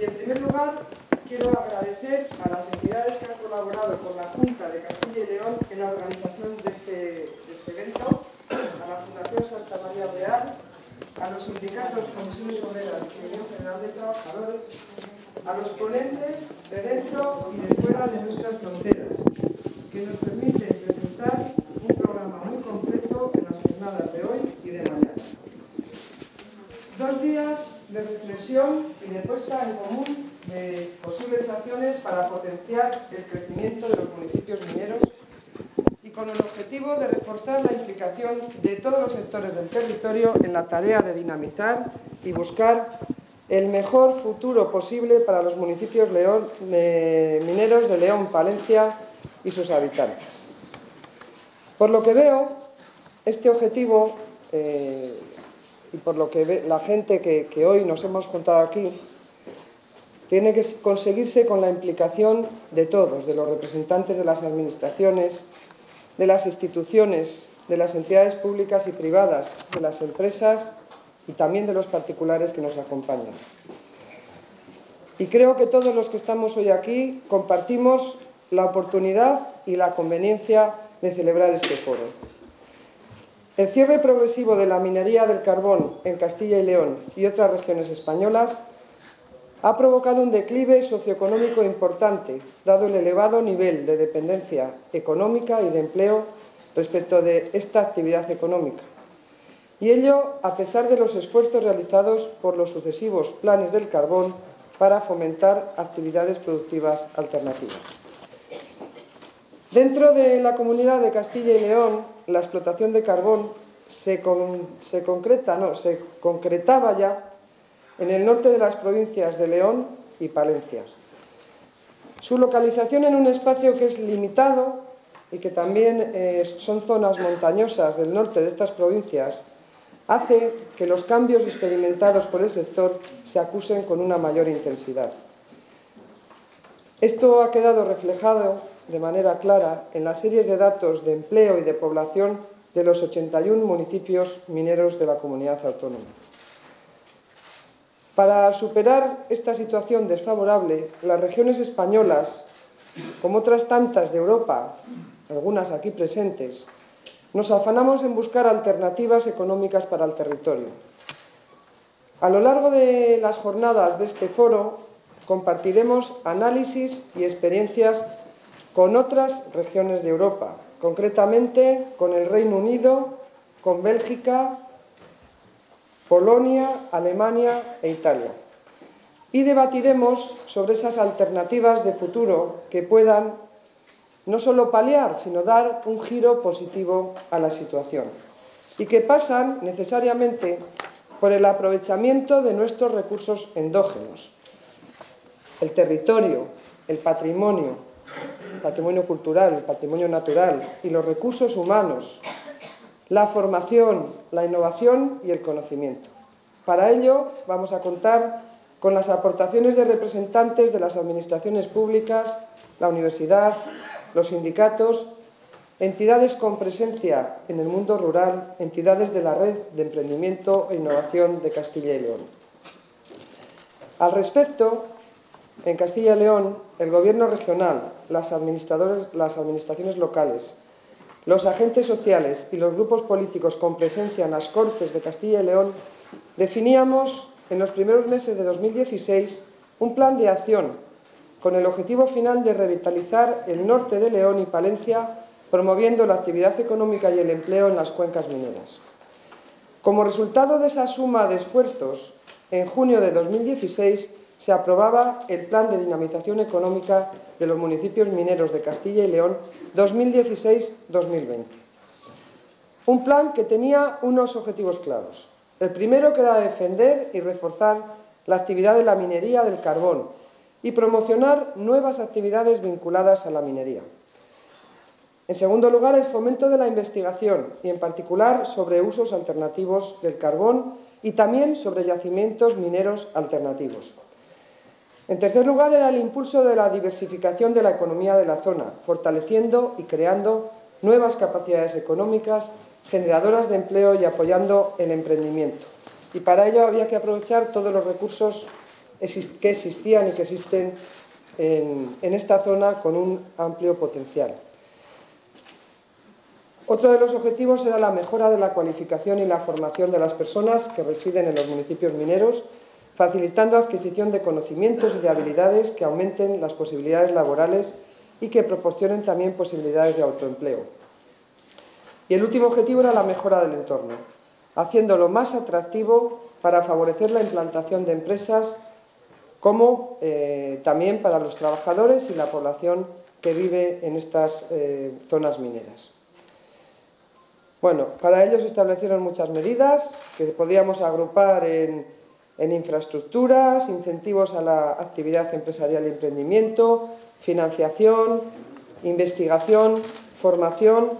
Y en primer lugar, quiero agradecer a las entidades que han colaborado con la Junta de Castilla y León en la organización de este evento, a la Fundación Santa María Real, a los sindicatos, comisiones obreras y Unión General de Trabajadores, a los ponentes de dentro y de fuera de nuestras fronteras, que nos permiten presentar un programa muy completo en las jornadas de hoy y de mañana. 2 días de reflexión y de puesta en común de posibles acciones para potenciar el crecimiento de los municipios mineros y con el objetivo de reforzar la implicación de todos los sectores del territorio en la tarea de dinamizar y buscar el mejor futuro posible para los municipios mineros de León, Palencia y sus habitantes. Por lo que veo, este objetivo y por lo que ve, la gente que hoy nos hemos juntado aquí, tiene que conseguirse con la implicación de todos, de los representantes de las administraciones, de las instituciones, de las entidades públicas y privadas, de las empresas y también de los particulares que nos acompañan. Y creo que todos los que estamos hoy aquí compartimos la oportunidad y la conveniencia de celebrar este foro. El cierre progresivo de la minería del carbón en Castilla y León y otras regiones españolas ha provocado un declive socioeconómico importante, dado el elevado nivel de dependencia económica y de empleo respecto de esta actividad económica. Y ello a pesar de los esfuerzos realizados por los sucesivos planes del carbón para fomentar actividades productivas alternativas. Dentro de la Comunidad de Castilla y León, la explotación de carbón se concretaba ya en el norte de las provincias de León y Palencia. Su localización en un espacio que es limitado y que también son zonas montañosas del norte de estas provincias, hace que los cambios experimentados por el sector se acusen con una mayor intensidad. Esto ha quedado reflejado de manera clara en las series de datos de empleo y de población de los 81 municipios mineros de la comunidad autónoma. Para superar esta situación desfavorable, las regiones españolas, como otras tantas de Europa, algunas aquí presentes, nos afanamos en buscar alternativas económicas para el territorio. A lo largo de las jornadas de este foro, compartiremos análisis y experiencias con otras regiones de Europa, concretamente con el Reino Unido, con Bélgica, Polonia, Alemania e Italia. Y debatiremos sobre esas alternativas de futuro que puedan no solo paliar, sino dar un giro positivo a la situación y que pasan necesariamente por el aprovechamiento de nuestros recursos endógenos, el territorio, el patrimonio cultural, el patrimonio natural y los recursos humanos, la formación, la innovación y el conocimiento. Para ello vamos a contar con las aportaciones de representantes de las administraciones públicas, la universidad, los sindicatos, entidades con presencia en el mundo rural, entidades de la Red de Emprendimiento e Innovación de Castilla y León. Al respecto, en Castilla y León, el Gobierno regional, las administraciones locales, los agentes sociales y los grupos políticos con presencia en las Cortes de Castilla y León definíamos en los primeros meses de 2016 un plan de acción con el objetivo final de revitalizar el norte de León y Palencia, promoviendo la actividad económica y el empleo en las cuencas mineras. Como resultado de esa suma de esfuerzos, en junio de 2016 se aprobaba el Plan de Dinamización Económica de los Municipios Mineros de Castilla y León 2016-2020. Un plan que tenía unos objetivos claros. El primero, que era defender y reforzar la actividad de la minería del carbón y promocionar nuevas actividades vinculadas a la minería. En segundo lugar, el fomento de la investigación y, en particular, sobre usos alternativos del carbón y también sobre yacimientos mineros alternativos. En tercer lugar, era el impulso de la diversificación de la economía de la zona, fortaleciendo y creando nuevas capacidades económicas generadoras de empleo y apoyando el emprendimiento. Y para ello había que aprovechar todos los recursos que existían y que existen en esta zona con un amplio potencial. Otro de los objetivos era la mejora de la cualificación y la formación de las personas que residen en los municipios mineros, facilitando adquisición de conocimientos y de habilidades que aumenten las posibilidades laborales y que proporcionen también posibilidades de autoempleo. Y el último objetivo era la mejora del entorno, haciéndolo más atractivo para favorecer la implantación de empresas, como también para los trabajadores y la población que vive en estas zonas mineras. Bueno, para ello se establecieron muchas medidas que podíamos agrupar en infraestructuras, incentivos a la actividad empresarial y emprendimiento, financiación, investigación, formación,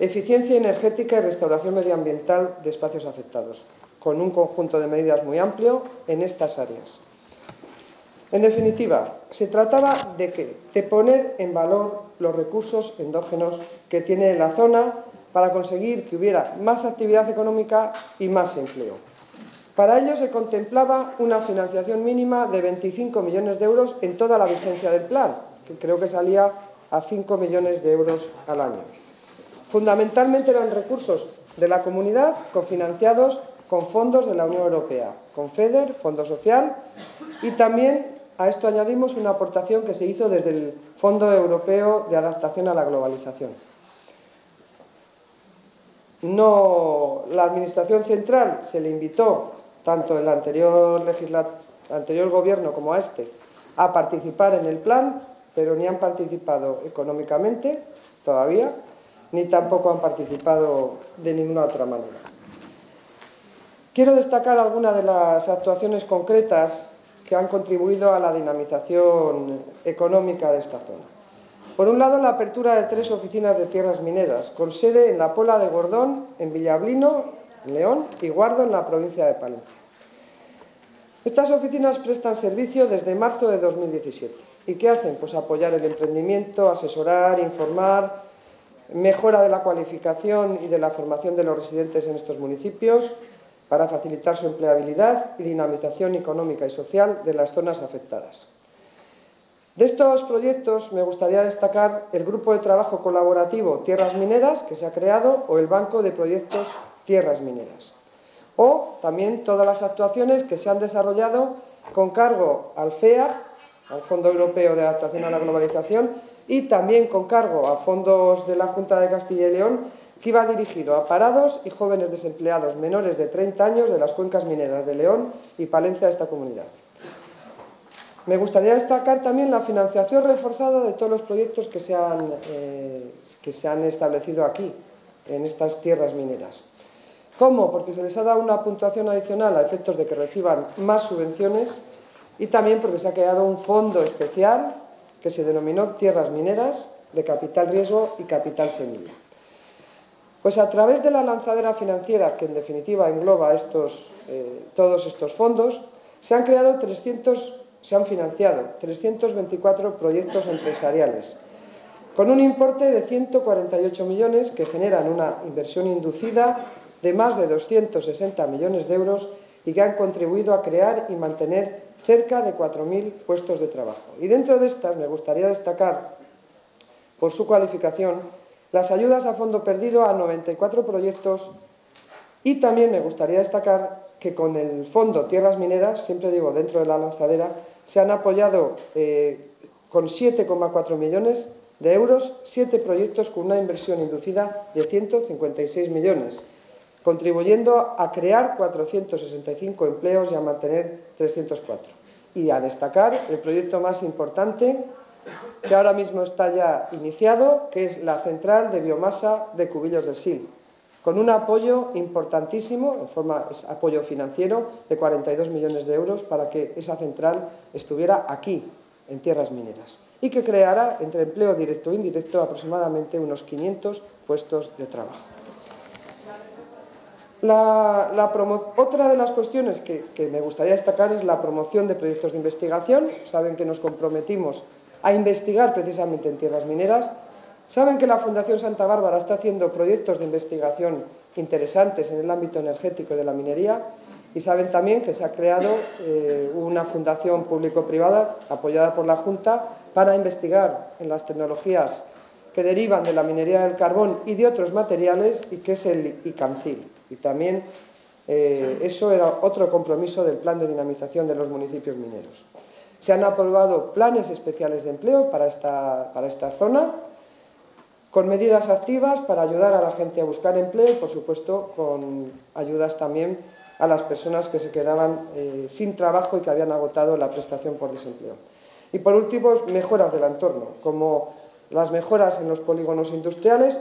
eficiencia energética y restauración medioambiental de espacios afectados, con un conjunto de medidas muy amplio en estas áreas. En definitiva, se trataba de ¿qué? De poner en valor los recursos endógenos que tiene la zona, para conseguir que hubiera más actividad económica y más empleo. Para ello se contemplaba una financiación mínima de 25 millones de euros en toda la vigencia del plan, que creo que salía a 5 millones de euros al año. Fundamentalmente eran recursos de la comunidad cofinanciados con fondos de la Unión Europea, con FEDER, Fondo Social, y también a esto añadimos una aportación que se hizo desde el Fondo Europeo de Adaptación a la Globalización. No, la Administración Central se le invitó, tanto en el anterior gobierno como a este, a participar en el plan, pero ni han participado económicamente todavía, ni tampoco han participado de ninguna otra manera. Quiero destacar algunas de las actuaciones concretas que han contribuido a la dinamización económica de esta zona. Por un lado, la apertura de 3 oficinas de tierras mineras, con sede en La Pola de Gordón, en Villablino, en León, y Guardo, en la provincia de Palencia. Estas oficinas prestan servicio desde marzo de 2017. ¿Y qué hacen? Pues apoyar el emprendimiento, asesorar, informar, mejora de la cualificación y de la formación de los residentes en estos municipios, para facilitar su empleabilidad y dinamización económica y social de las zonas afectadas. De estos proyectos me gustaría destacar el Grupo de Trabajo Colaborativo Tierras Mineras, que se ha creado, o el Banco de Proyectos Tierras Mineras. O también todas las actuaciones que se han desarrollado con cargo al FEAG, al Fondo Europeo de Adaptación a la Globalización, y también con cargo a fondos de la Junta de Castilla y León, que iba dirigido a parados y jóvenes desempleados menores de 30 años de las cuencas mineras de León y Palencia de esta comunidad. Me gustaría destacar también la financiación reforzada de todos los proyectos que se han establecido aquí, en estas tierras mineras. ¿Cómo? Porque se les ha dado una puntuación adicional a efectos de que reciban más subvenciones, y también porque se ha creado un fondo especial que se denominó Tierras Mineras de Capital Riesgo y Capital Semilla. Pues a través de la lanzadera financiera, que en definitiva engloba todos estos fondos, se han financiado 324 proyectos empresariales, con un importe de 148 millones que generan una inversión inducida de más de 260 millones de euros y que han contribuido a crear y mantener cerca de 4.000 puestos de trabajo. Y dentro de estas me gustaría destacar, por su cualificación, las ayudas a fondo perdido a 94 proyectos, y también me gustaría destacar que con el Fondo Tierras Mineras, siempre digo dentro de la lanzadera, se han apoyado con 7,4 millones de euros, 7 proyectos con una inversión inducida de 156 millones, contribuyendo a crear 465 empleos y a mantener 304. Y a destacar el proyecto más importante, que ahora mismo está ya iniciado, que es la central de biomasa de Cubillos del Sil, con un apoyo importantísimo, en forma de apoyo financiero, de 42 millones de euros para que esa central estuviera aquí, en tierras mineras, y que creara, entre empleo directo e indirecto, aproximadamente unos 500 puestos de trabajo. Otra de las cuestiones que me gustaría destacar es la promoción de proyectos de investigación. Saben que nos comprometimos a investigar precisamente en tierras mineras. Saben que la Fundación Santa Bárbara está haciendo proyectos de investigación interesantes en el ámbito energético de la minería, Y saben también que se ha creado una fundación público-privada apoyada por la Junta para investigar en las tecnologías que derivan de la minería del carbón y de otros materiales, y que es el ICANCIL. Y también eso era otro compromiso del plan de dinamización de los municipios mineros. Se han aprobado planes especiales de empleo para esta zona, con medidas activas para ayudar a la gente a buscar empleo y, por supuesto, con ayudas también a las personas que se quedaban sin trabajo y que habían agotado la prestación por desempleo. Y, por último, mejoras del entorno, como las mejoras en los polígonos industriales,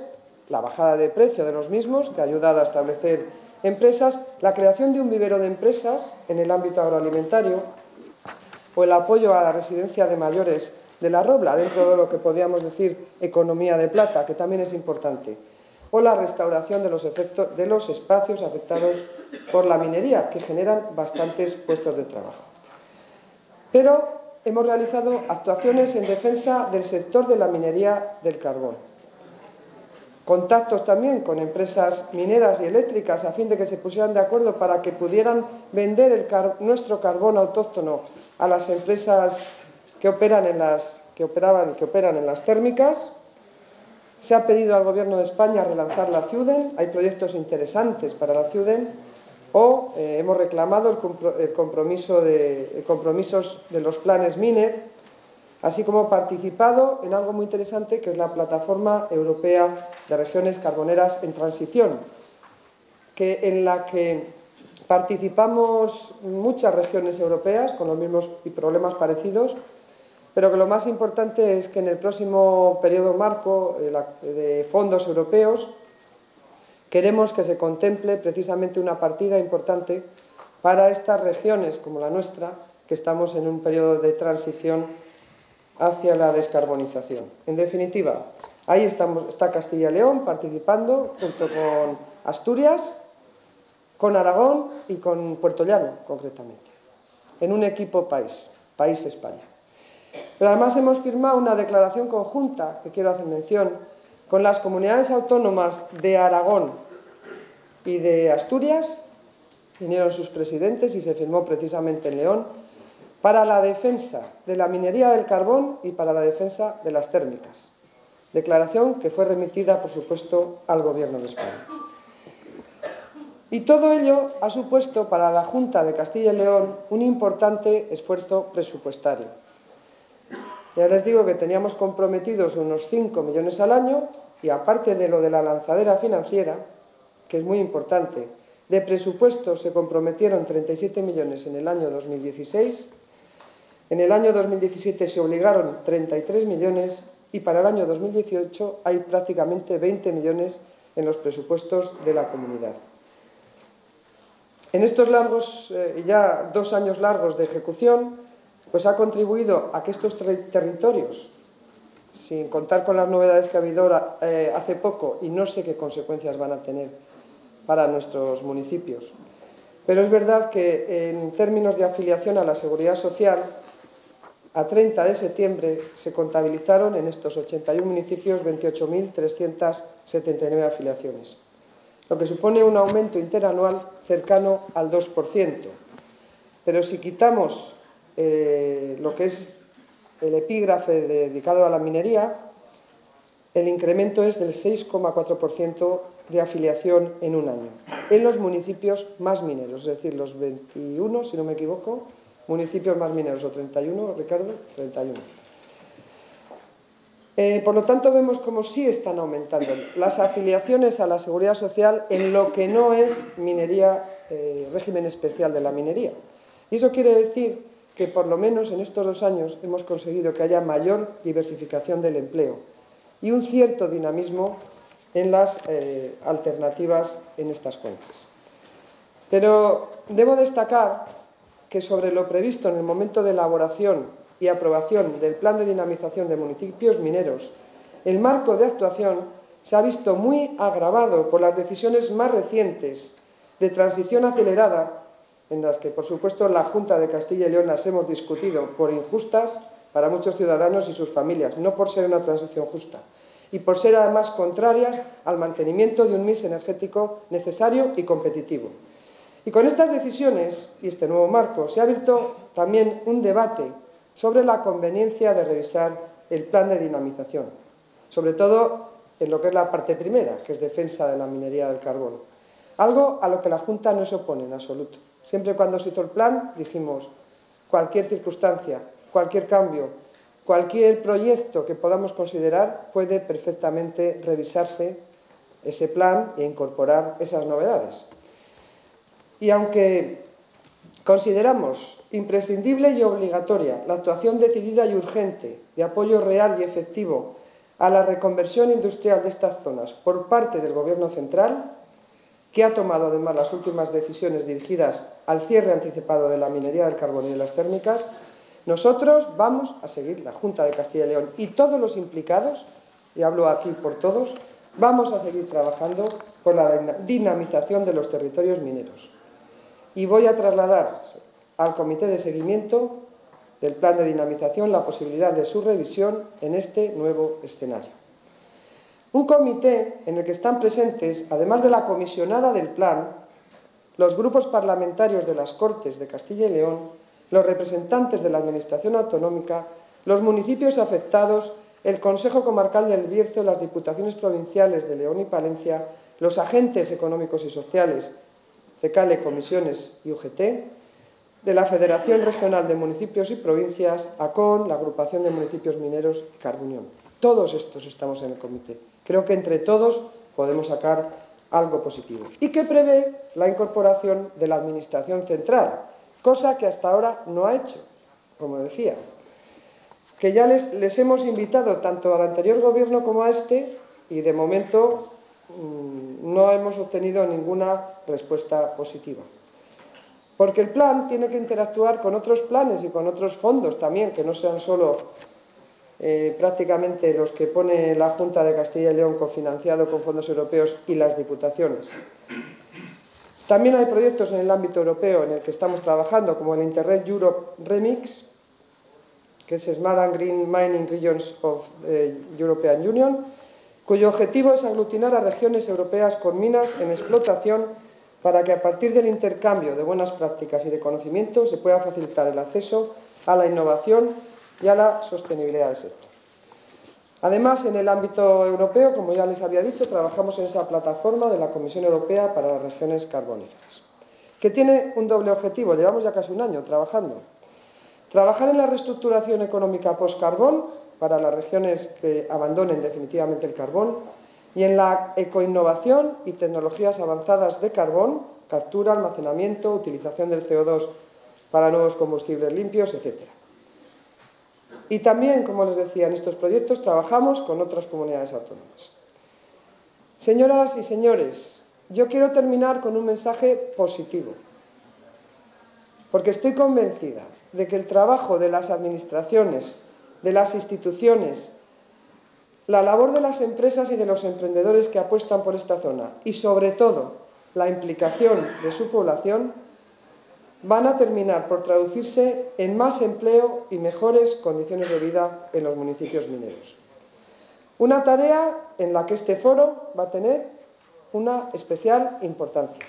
la bajada de precio de los mismos, que ha ayudado a establecer empresas, la creación de un vivero de empresas en el ámbito agroalimentario, o el apoyo a la residencia de mayores de La Robla, dentro de lo que podríamos decir economía de plata, que también es importante, o la restauración de los espacios afectados por la minería, que generan bastantes puestos de trabajo. Pero hemos realizado actuaciones en defensa del sector de la minería del carbón. Contactos también con empresas mineras y eléctricas a fin de que se pusieran de acuerdo para que pudieran vender nuestro carbón autóctono a las empresas que operan en las térmicas. Se ha pedido al Gobierno de España relanzar la Ciuden. Hay proyectos interesantes para la Ciuden. O hemos reclamado compromisos de los planes MINER, así como participado en algo muy interesante, que es la Plataforma Europea de Regiones Carboneras en Transición, en la que participamos muchas regiones europeas con los mismos problemas parecidos, pero que lo más importante es que en el próximo periodo marco de fondos europeos queremos que se contemple precisamente una partida importante para estas regiones como la nuestra, que estamos en un periodo de transición hacia la descarbonización. En definitiva, ahí está Castilla y León participando junto con Asturias, con Aragón y con Puerto Llano, concretamente, en un equipo país España. Pero además hemos firmado una declaración conjunta, que quiero hacer mención, con las comunidades autónomas de Aragón y de Asturias, vinieron sus presidentes y se firmó precisamente en León, para la defensa de la minería del carbón y para la defensa de las térmicas. Declaración que fue remitida, por supuesto, al Gobierno de España. Y todo ello ha supuesto para la Junta de Castilla y León un importante esfuerzo presupuestario. Ya les digo que teníamos comprometidos unos 5 millones al año y, aparte de lo de la lanzadera financiera, que es muy importante, de presupuesto se comprometieron 37 millones en el año 2016, en el año 2017 se obligaron 33 millones y para el año 2018 hay prácticamente 20 millones en los presupuestos de la comunidad. En estos ya 2 años largos de ejecución, pues ha contribuido a que estos territorios, sin contar con las novedades que ha habido ahora, hace poco, y no sé qué consecuencias van a tener para nuestros municipios, pero es verdad que en términos de afiliación a la Seguridad Social, a 30 de septiembre se contabilizaron en estos 81 municipios 28.379 afiliaciones, lo que supone un aumento interanual cercano al 2%. Pero si quitamos lo que es el epígrafe dedicado a la minería, el incremento es del 6,4% de afiliación en un año, en los municipios más mineros, es decir, los 21, si no me equivoco, municipios más mineros, o 31, Ricardo, 31. Por lo tanto, vemos como sí están aumentando las afiliaciones a la Seguridad Social en lo que no es minería, régimen especial de la minería. Y eso quiere decir que por lo menos en estos 2 años hemos conseguido que haya mayor diversificación del empleo y un cierto dinamismo en las alternativas en estas cuencas. Pero debo destacar que sobre lo previsto en el momento de elaboración y aprobación del Plan de Dinamización de Municipios Mineros, el marco de actuación se ha visto muy agravado por las decisiones más recientes de transición acelerada, en las que, por supuesto, la Junta de Castilla y León las hemos discutido por injustas para muchos ciudadanos y sus familias, no por ser una transición justa, y por ser, además, contrarias al mantenimiento de un mix energético necesario y competitivo. Y con estas decisiones y este nuevo marco se ha abierto también un debate sobre la conveniencia de revisar el plan de dinamización, sobre todo en lo que es la parte primera, que es defensa de la minería del carbón. Algo a lo que la Junta no se opone en absoluto. Siempre cuando se hizo el plan dijimos cualquier circunstancia, cualquier cambio, cualquier proyecto que podamos considerar puede perfectamente revisarse ese plan e incorporar esas novedades. Y aunque consideramos imprescindible y obligatoria la actuación decidida y urgente de apoyo real y efectivo a la reconversión industrial de estas zonas por parte del Gobierno central, que ha tomado además las últimas decisiones dirigidas al cierre anticipado de la minería del carbón y de las térmicas, nosotros vamos a seguir, la Junta de Castilla y León y todos los implicados, y hablo aquí por todos, vamos a seguir trabajando por la dinamización de los territorios mineros. Y voy a trasladar al Comité de Seguimiento del Plan de Dinamización la posibilidad de su revisión en este nuevo escenario. Un comité en el que están presentes, además de la comisionada del plan, los grupos parlamentarios de las Cortes de Castilla y León, los representantes de la Administración Autonómica, los municipios afectados, el Consejo Comarcal del Bierzo, las Diputaciones Provinciales de León y Palencia, los agentes económicos y sociales, CECALE, Comisiones y UGT, de la Federación Regional de Municipios y Provincias, ACON, la Agrupación de Municipios Mineros y Carbuñón. Todos estos estamos en el comité. Creo que entre todos podemos sacar algo positivo. Y que prevé la incorporación de la Administración Central, cosa que hasta ahora no ha hecho, como decía. Que ya les hemos invitado tanto al anterior Gobierno como a este y de momento no hemos obtenido ninguna respuesta positiva. Porque el plan tiene que interactuar con otros planes y con otros fondos también, que no sean solo prácticamente los que pone la Junta de Castilla y León cofinanciado con fondos europeos y las diputaciones. También hay proyectos en el ámbito europeo en el que estamos trabajando, como el Interreg Europe Remix, que es Smart and Green Mining Regions of European Union, cuyo objetivo es aglutinar a regiones europeas con minas en explotación para que a partir del intercambio de buenas prácticas y de conocimiento se pueda facilitar el acceso a la innovación y a la sostenibilidad del sector. Además, en el ámbito europeo, como ya les había dicho, trabajamos en esa plataforma de la Comisión Europea para las regiones carboníferas, que tiene un doble objetivo, llevamos ya casi un año trabajando. Trabajar en la reestructuración económica post-carbón para las regiones que abandonen definitivamente el carbón y en la ecoinnovación y tecnologías avanzadas de carbón, captura, almacenamiento, utilización del CO2 para nuevos combustibles limpios, etc. Y también, como les decía, en estos proyectos trabajamos con otras comunidades autónomas. Señoras y señores, yo quiero terminar con un mensaje positivo, porque estoy convencida de que el trabajo de las administraciones, de las instituciones, la labor de las empresas y de los emprendedores que apuestan por esta zona y, sobre todo, la implicación de su población, van a terminar por traducirse en más empleo y mejores condiciones de vida en los municipios mineros. Una tarea en la que este foro va a tener una especial importancia.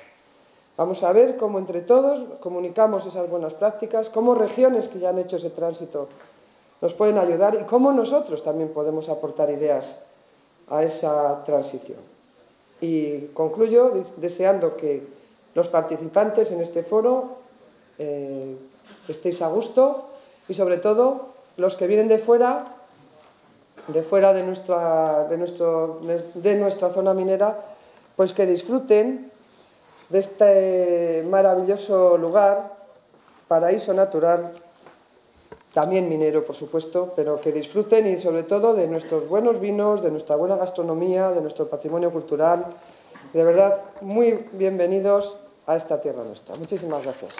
Vamos a ver cómo entre todos comunicamos esas buenas prácticas, cómo regiones que ya han hecho ese tránsito nos pueden ayudar y cómo nosotros también podemos aportar ideas a esa transición. Y concluyo deseando que los participantes en este foro estéis a gusto y sobre todo los que vienen de nuestra zona minera, pues que disfruten de este maravilloso lugar, paraíso natural, también minero por supuesto, pero que disfruten y sobre todo de nuestros buenos vinos, de nuestra buena gastronomía, de nuestro patrimonio cultural. De verdad, muy bienvenidos a esta tierra nuestra. Muchísimas gracias.